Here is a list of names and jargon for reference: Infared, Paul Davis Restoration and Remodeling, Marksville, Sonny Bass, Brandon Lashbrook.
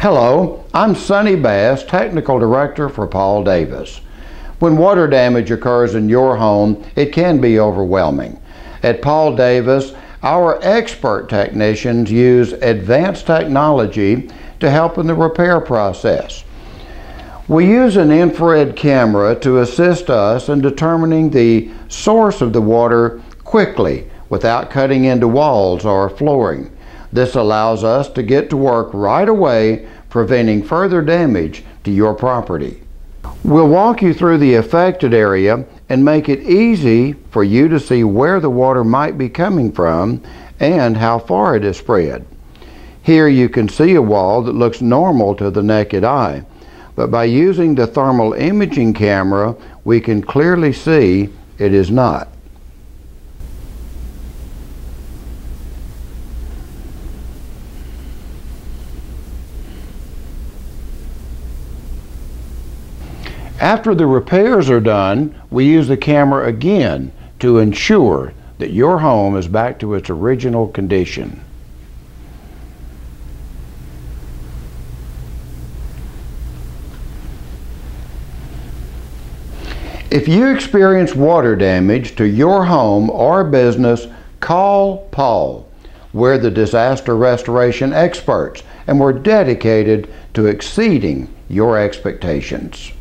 Hello, I'm Sonny Bass, Technical Director for Paul Davis. When water damage occurs in your home, it can be overwhelming. At Paul Davis, our expert technicians use advanced technology to help in the repair process. We use an infrared camera to assist us in determining the source of the water quickly without cutting into walls or flooring. This allows us to get to work right away, preventing further damage to your property. We'll walk you through the affected area and make it easy for you to see where the water might be coming from and how far it is spread. Here you can see a wall that looks normal to the naked eye, but by using the thermal imaging camera, we can clearly see it is not. After the repairs are done, we use the camera again to ensure that your home is back to its original condition. If you experience water damage to your home or business, call Paul. We're the disaster restoration experts, and we're dedicated to exceeding your expectations.